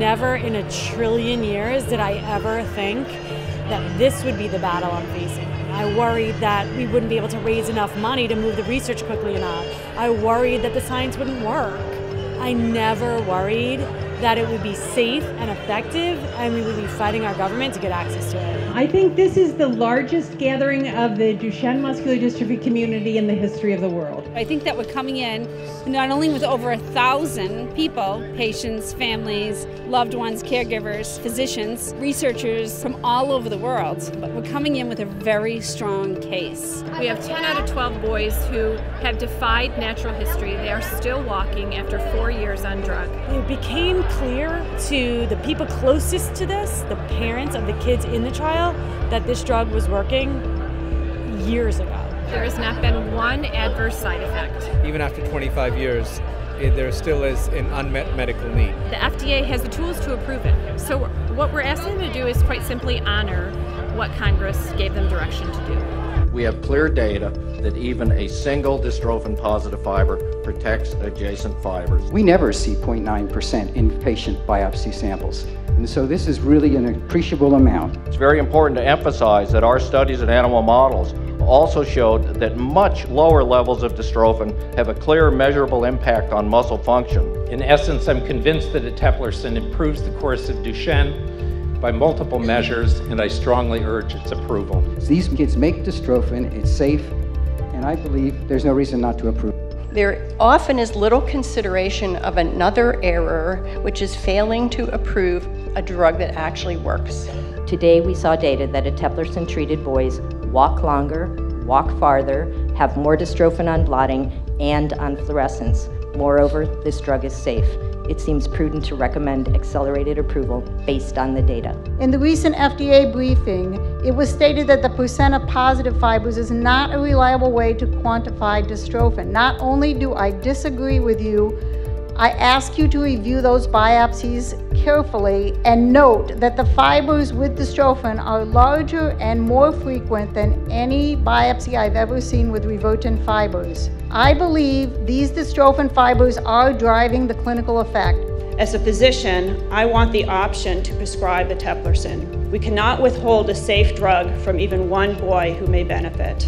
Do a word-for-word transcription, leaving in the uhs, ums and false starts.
never in a trillion years did I ever think that this would be the battle I'm facing. I worried that we wouldn't be able to raise enough money to move the research quickly enough. I worried that the science wouldn't work. I never worried that it would be safe and effective, and we would be fighting our government to get access to it. I think this is the largest gathering of the Duchenne muscular dystrophy community in the history of the world. I think that we're coming in not only with over a thousand people, patients, families, loved ones, caregivers, physicians, researchers from all over the world, but we're coming in with a very strong case. We have ten out of twelve boys who have defied natural history. They are still walking after four years on drug. It became clear to the people closest to this, the parents of the kids in the trial, that this drug was working years ago. There has not been one adverse side effect. Even after twenty-five years, it, there still is an unmet medical need. The F D A has the tools to approve it. So what we're asking them to do is quite simply honor what Congress gave them direction to do. We have clear data that even a single dystrophin-positive fiber protects adjacent fibers. We never see zero point nine percent in patient biopsy samples, and so this is really an appreciable amount. It's very important to emphasize that our studies in animal models also showed that much lower levels of dystrophin have a clear, measurable impact on muscle function. In essence, I'm convinced that eteplirsen improves the course of Duchenne by multiple measures, and I strongly urge its approval. These kids make dystrophin, it's safe, and I believe there's no reason not to approve. There often is little consideration of another error, which is failing to approve a drug that actually works. Today we saw data that eteplirsen-treated boys walk longer, walk farther, have more dystrophin on blotting and on fluorescence. Moreover, this drug is safe. It seems prudent to recommend accelerated approval based on the data. In the recent F D A briefing, it was stated that the percent of positive fibers is not a reliable way to quantify dystrophin. Not only do I disagree with you, I ask you to review those biopsies carefully and note that the fibers with dystrophin are larger and more frequent than any biopsy I've ever seen with revertant fibers. I believe these dystrophin fibers are driving the clinical effect. As a physician, I want the option to prescribe eteplirsen. We cannot withhold a safe drug from even one boy who may benefit.